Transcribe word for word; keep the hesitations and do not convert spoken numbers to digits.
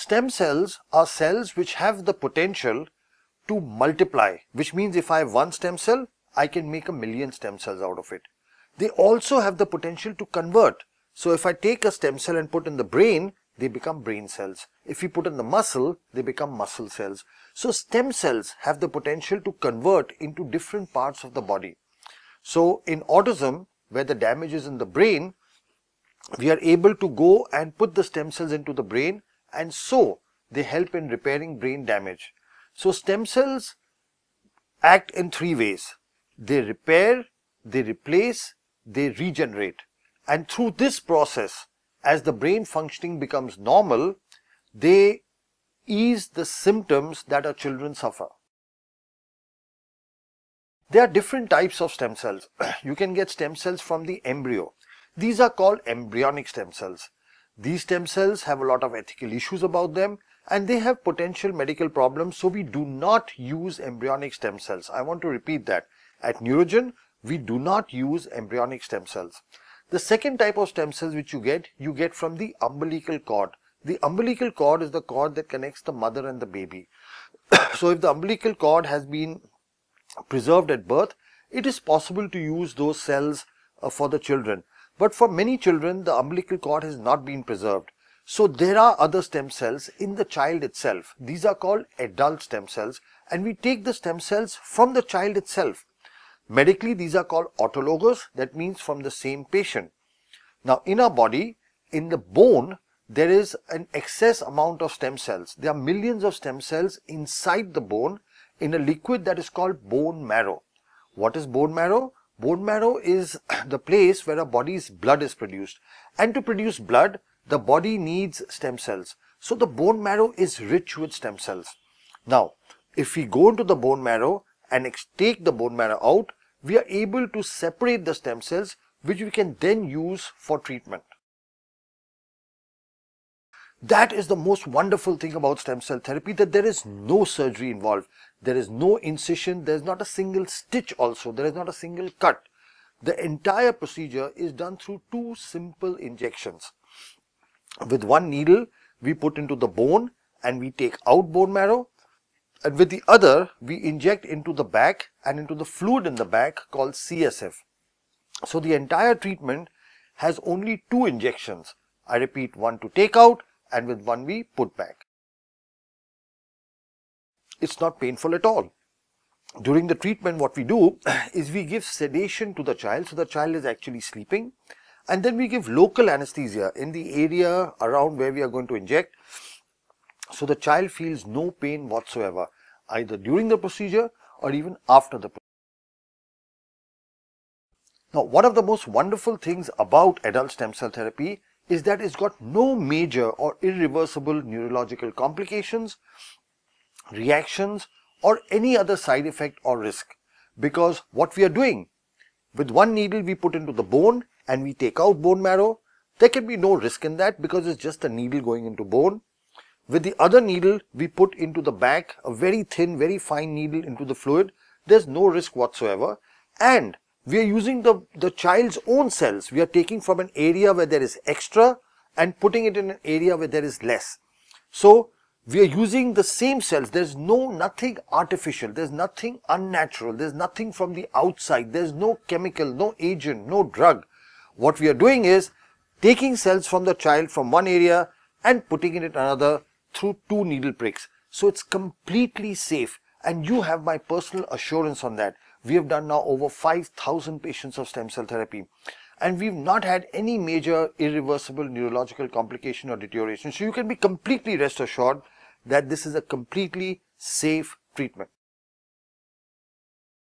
Stem cells are cells which have the potential to multiply, which means if I have one stem cell, I can make a million stem cells out of it. They also have the potential to convert. So if I take a stem cell and put in the brain, they become brain cells. If you put in the muscle, they become muscle cells. So stem cells have the potential to convert into different parts of the body. So in autism, where the damage is in the brain, we are able to go and put the stem cells into the brain, and so they help in repairing brain damage. So stem cells act in three ways. They repair, they replace, they regenerate. And through this process, as the brain functioning becomes normal, they ease the symptoms that our children suffer. There are different types of stem cells. You can get stem cells from the embryo. These are called embryonic stem cells. These stem cells have a lot of ethical issues about them, and they have potential medical problems, so we do not use embryonic stem cells. I want to repeat that. At NeuroGen, we do not use embryonic stem cells. The second type of stem cells which you get, you get from the umbilical cord. The umbilical cord is the cord that connects the mother and the baby. So if the umbilical cord has been preserved at birth, it is possible to use those cells uh, for the children. But for many children, the umbilical cord has not been preserved. So there are other stem cells in the child itself. These are called adult stem cells, and we take the stem cells from the child itself. Medically, these are called autologous, that means from the same patient. Now in our body, in the bone, there is an excess amount of stem cells. There are millions of stem cells inside the bone in a liquid that is called bone marrow. What is bone marrow? Bone marrow is the place where our body's blood is produced. And to produce blood, the body needs stem cells. So the bone marrow is rich with stem cells. Now, if we go into the bone marrow and take the bone marrow out, we are able to separate the stem cells, which we can then use for treatment. That is the most wonderful thing about stem cell therapy, that there is no surgery involved. There is no incision, there is not a single stitch also, there is not a single cut. The entire procedure is done through two simple injections. With one needle, we put into the bone and we take out bone marrow. And with the other, we inject into the back and into the fluid in the back called C S F. So the entire treatment has only two injections. I repeat, one to take out and with one we put back. It's not painful at all. During the treatment, what we do is we give sedation to the child, so the child is actually sleeping, and then we give local anesthesia in the area around where we are going to inject, so the child feels no pain whatsoever, either during the procedure or even after the procedure. Now, one of the most wonderful things about adult stem cell therapy is that it's got no major or irreversible neurological complications, reactions, or any other side effect or risk. Because what we are doing, with one needle we put into the bone and we take out bone marrow. There can be no risk in that because it's just a needle going into bone. With the other needle we put into the back, a very thin, very fine needle into the fluid. There's no risk whatsoever. And we are using the, the child's own cells. We are taking from an area where there is extra and putting it in an area where there is less. So we are using the same cells. There's no nothing artificial, there's nothing unnatural, there's nothing from the outside, there's no chemical, no agent, no drug. What we are doing is taking cells from the child from one area and putting it in another through two needle pricks. So it's completely safe, and you have my personal assurance on that. We have done now over five thousand patients of stem cell therapy, and we've not had any major irreversible neurological complication or deterioration. So you can be completely rest assured that this is a completely safe treatment.